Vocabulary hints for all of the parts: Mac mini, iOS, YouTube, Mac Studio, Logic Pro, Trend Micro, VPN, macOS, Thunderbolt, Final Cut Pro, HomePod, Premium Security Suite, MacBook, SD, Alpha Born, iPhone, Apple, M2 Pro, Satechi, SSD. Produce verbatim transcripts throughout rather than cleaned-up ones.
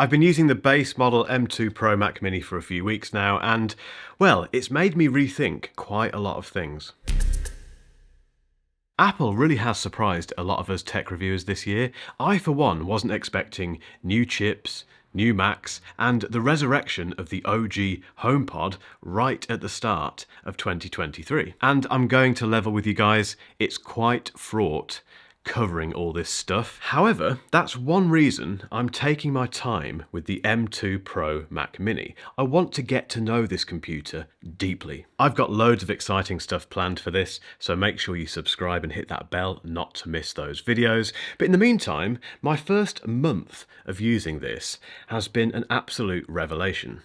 I've been using the base model M two Pro Mac Mini for a few weeks now, and, well, it's made me rethink quite a lot of things. Apple really has surprised a lot of us tech reviewers this year. I, for one, wasn't expecting new chips, new Macs, and the resurrection of the O G HomePod right at the start of twenty twenty-three. And I'm going to level with you guys, it's quite fraught covering all this stuff. However, that's one reason I'm taking my time with the M two Pro Mac Mini. I want to get to know this computer deeply. I've got loads of exciting stuff planned for this, so make sure you subscribe and hit that bell not to miss those videos. But in the meantime, my first month of using this has been an absolute revelation.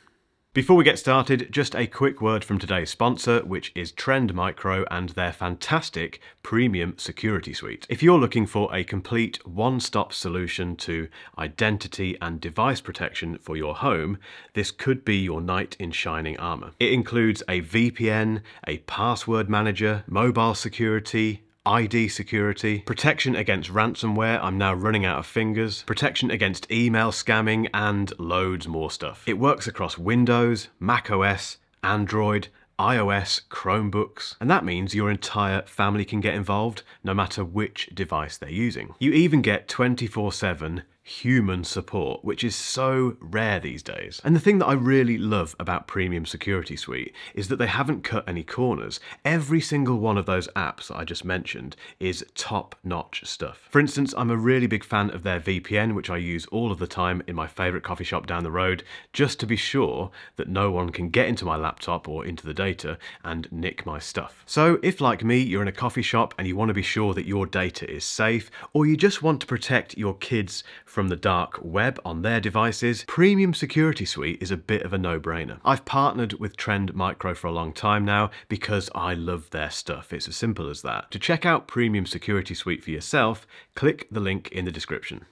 Before we get started, just a quick word from today's sponsor, which is Trend Micro and their fantastic premium security suite. If you're looking for a complete one-stop solution to identity and device protection for your home, this could be your knight in shining armor. It includes a V P N, a password manager, mobile security, I D security, protection against ransomware, I'm now running out of fingers, protection against email scamming, and loads more stuff. It works across Windows, macOS, Android, iOS, Chromebooks, and that means your entire family can get involved, no matter which device they're using. You even get twenty-four seven human support, which is so rare these days. And the thing that I really love about Premium Security Suite is that they haven't cut any corners. Every single one of those apps that I just mentioned is top-notch stuff. For instance, I'm a really big fan of their V P N, which I use all of the time in my favorite coffee shop down the road, just to be sure that no one can get into my laptop or into the data and nick my stuff. So if, like me, you're in a coffee shop and you want to be sure that your data is safe, or you just want to protect your kids from the dark web on their devices, Premium Security Suite is a bit of a no-brainer. I've partnered with Trend Micro for a long time now because I love their stuff. It's as simple as that. To check out Premium Security Suite for yourself, click the link in the description.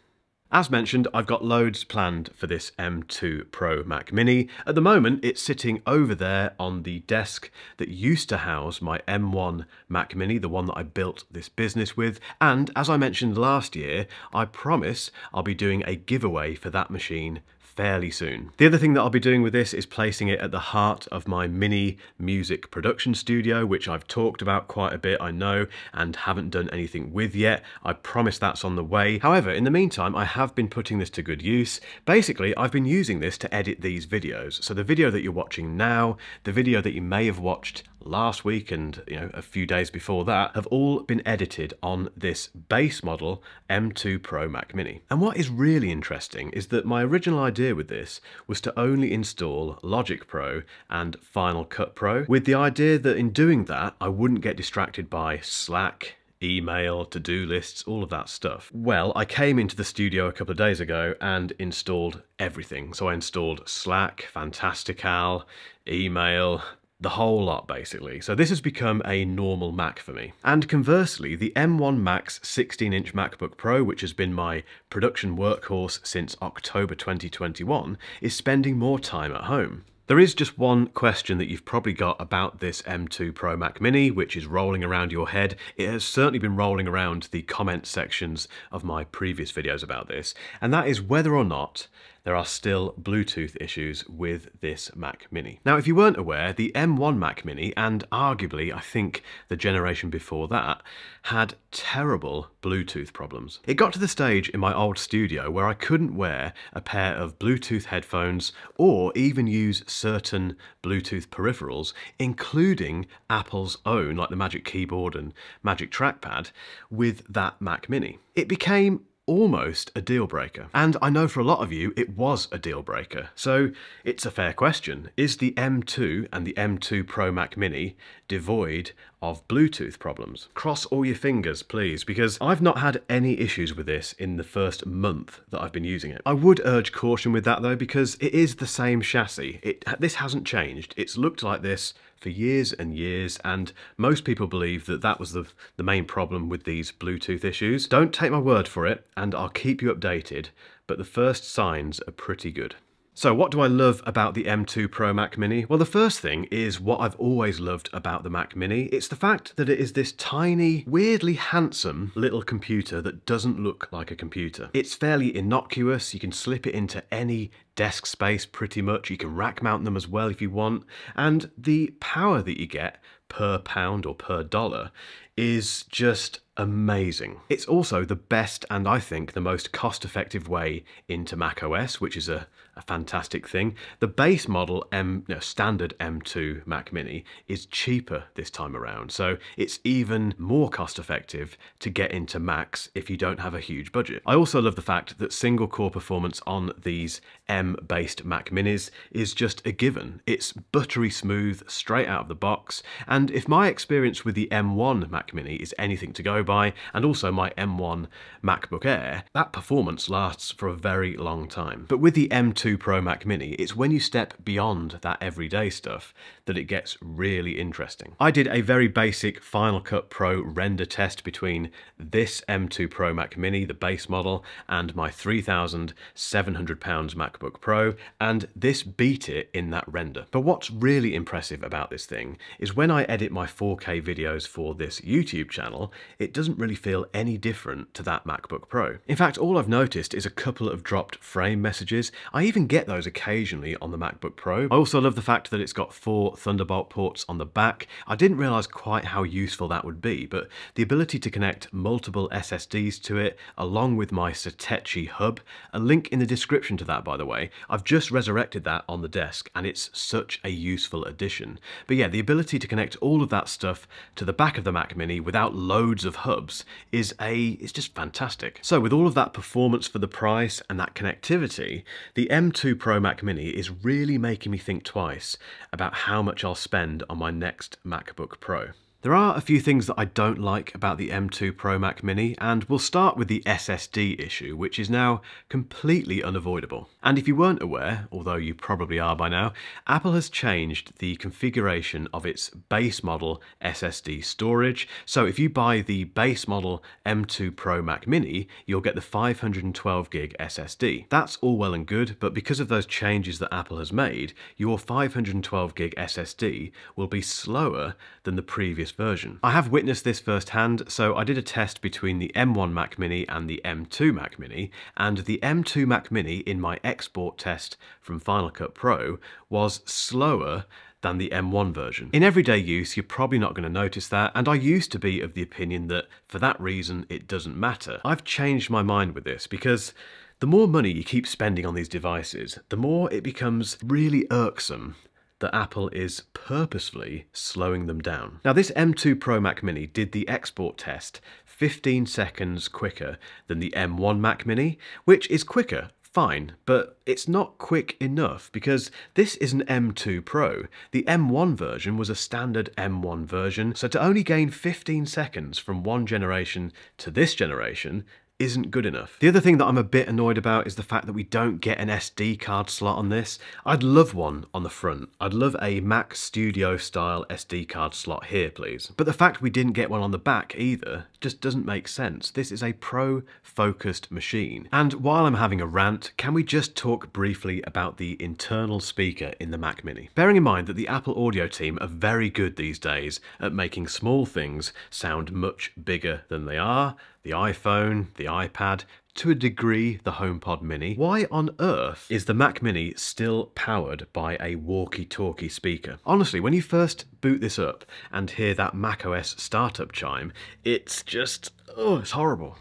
As mentioned, I've got loads planned for this M two Pro Mac Mini. At the moment, it's sitting over there on the desk that used to house my M one Mac Mini, the one that I built this business with. And as I mentioned last year, I promise I'll be doing a giveaway for that machine fairly soon. The other thing that I'll be doing with this is placing it at the heart of my mini music production studio, which I've talked about quite a bit, I know, and haven't done anything with yet. I promise that's on the way. However, in the meantime, I have been putting this to good use. Basically, I've been using this to edit these videos. So the video that you're watching now, the video that you may have watched last week and, you know, a few days before that, have all been edited on this base model M two Pro Mac Mini. And what is really interesting is that my original idea with this was to only install Logic Pro and Final Cut Pro, with the idea that in doing that I wouldn't get distracted by Slack, email, to-do lists, all of that stuff. Well, I came into the studio a couple of days ago and installed everything. So I installed Slack, Fantastical, email, the whole lot, basically. So this has become a normal Mac for me. And conversely, the M one Mac's sixteen inch MacBook Pro, which has been my production workhorse since October twenty twenty-one, is spending more time at home. There is just one question that you've probably got about this M two Pro Mac Mini, which is rolling around your head. It has certainly been rolling around the comment sections of my previous videos about this, and that is whether or not there are still Bluetooth issues with this Mac Mini. Now, if you weren't aware, the M one Mac Mini, and arguably, I think, the generation before that, had terrible Bluetooth problems. It got to the stage in my old studio where I couldn't wear a pair of Bluetooth headphones or even use certain Bluetooth peripherals, including Apple's own, like the Magic Keyboard and Magic Trackpad, with that Mac Mini. It became almost a deal breaker. And I know for a lot of you, it was a deal breaker. So it's a fair question. Is the M two and the M two Pro Mac Mini devoid of Bluetooth problems? Cross all your fingers, please, because I've not had any issues with this in the first month that I've been using it. I would urge caution with that though, because it is the same chassis. It, this hasn't changed. It's looked like this for years and years, and most people believe that that was the, the main problem with these Bluetooth issues. Don't take my word for it, and I'll keep you updated, but the first signs are pretty good. So what do I love about the M two Pro Mac Mini? Well, the first thing is what I've always loved about the Mac Mini. It's the fact that it is this tiny, weirdly handsome little computer that doesn't look like a computer. It's fairly innocuous. You can slip it into any desk space pretty much. You can rack mount them as well if you want. And the power that you get per pound or per dollar is just amazing. It's also the best and I think the most cost-effective way into macOS, which is a, a fantastic thing. The base model, M, no, standard M two Mac Mini, is cheaper this time around, so it's even more cost-effective to get into Macs if you don't have a huge budget. I also love the fact that single-core performance on these M-based Mac Minis is just a given. It's buttery smooth, straight out of the box, and if my experience with the M one Mac Mini is anything to go by, and also my M one MacBook Air, that performance lasts for a very long time. But with the M two Pro Mac Mini, it's when you step beyond that everyday stuff that it gets really interesting. I did a very basic Final Cut Pro render test between this M two Pro Mac Mini, the base model, and my three thousand seven hundred pound MacBook Pro, and this beat it in that render. But what's really impressive about this thing is when I edit my four K videos for this YouTube channel, it doesn't really feel any different to that MacBook Pro. In fact, all I've noticed is a couple of dropped frame messages. I even get those occasionally on the MacBook Pro. I also love the fact that it's got four Thunderbolt ports on the back. I didn't realize quite how useful that would be, but the ability to connect multiple S S Ds to it, along with my Satechi hub, a link in the description to that, by the way. I've just resurrected that on the desk, and it's such a useful addition. But yeah, the ability to connect all of that stuff to the back of the Mac Mini without loads of Of hubs is a it's just fantastic. So with all of that performance for the price and that connectivity, the M two Pro Mac Mini is really making me think twice about how much I'll spend on my next MacBook Pro. There are a few things that I don't like about the M two Pro Mac Mini, and we'll start with the S S D issue, which is now completely unavoidable. And if you weren't aware, although you probably are by now, Apple has changed the configuration of its base model S S D storage. So if you buy the base model M two Pro Mac Mini, you'll get the five hundred twelve gig S S D. That's all well and good, but because of those changes that Apple has made, your five hundred twelve gig S S D will be slower than the previous version. I have witnessed this firsthand, so I did a test between the M one Mac Mini and the M two Mac Mini, and the M two Mac Mini in my export test from Final Cut Pro was slower than the M one version. In everyday use, you're probably not going to notice that, and I used to be of the opinion that for that reason it doesn't matter. I've changed my mind with this because the more money you keep spending on these devices, the more it becomes really irksome that Apple is purposefully slowing them down. Now, this M two Pro Mac Mini did the export test fifteen seconds quicker than the M one Mac Mini, which is quicker, fine, but it's not quick enough because this is an M two Pro. The M one version was a standard M one version, so to only gain fifteen seconds from one generation to this generation isn't good enough. The other thing that I'm a bit annoyed about is the fact that we don't get an S D card slot on this. I'd love one on the front. I'd love a Mac Studio style S D card slot here, please. But the fact we didn't get one on the back either just doesn't make sense. This is a pro-focused machine. And while I'm having a rant, can we just talk briefly about the internal speaker in the Mac Mini? Bearing in mind that the Apple audio team are very good these days at making small things sound much bigger than they are, the iPhone, the iPad, to a degree, the HomePod Mini. Why on earth is the Mac Mini still powered by a walkie-talkie speaker? Honestly, when you first boot this up and hear that macOS startup chime, it's just, oh, it's horrible.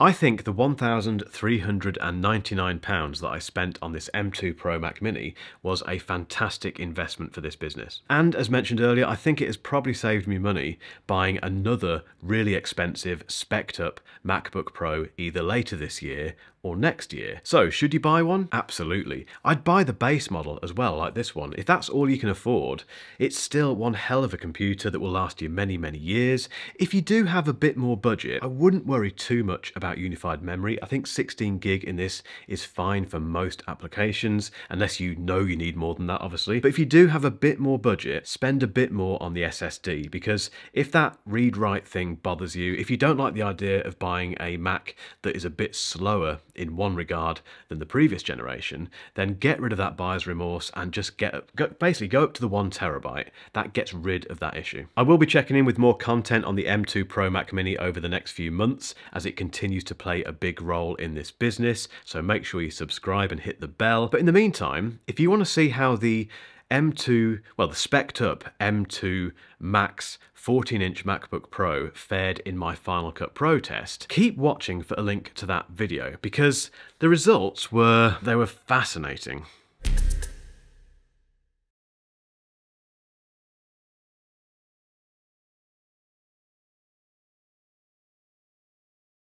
I think the one thousand three hundred ninety-nine pounds that I spent on this M two Pro Mac Mini was a fantastic investment for this business. And as mentioned earlier, I think it has probably saved me money buying another really expensive spec'd up MacBook Pro either later this year or next year. So should you buy one? Absolutely. I'd buy the base model as well, like this one. If that's all you can afford, it's still one hell of a computer that will last you many, many years. If you do have a bit more budget, I wouldn't worry too much about unified memory. I think sixteen gig in this is fine for most applications, unless you know you need more than that, obviously. But if you do have a bit more budget, spend a bit more on the S S D, because if that read-write thing bothers you, if you don't like the idea of buying a Mac that is a bit slower in one regard than the previous generation, then get rid of that buyer's remorse and just get, go, basically go up to the one terabyte. That gets rid of that issue. I will be checking in with more content on the M two Pro Mac Mini over the next few months as it continues to play a big role in this business. So make sure you subscribe and hit the bell. But in the meantime, if you want to see how the M two, well, the spec'd up M two Max fourteen inch MacBook Pro fared in my Final Cut Pro test, keep watching for a link to that video because the results were, they were fascinating.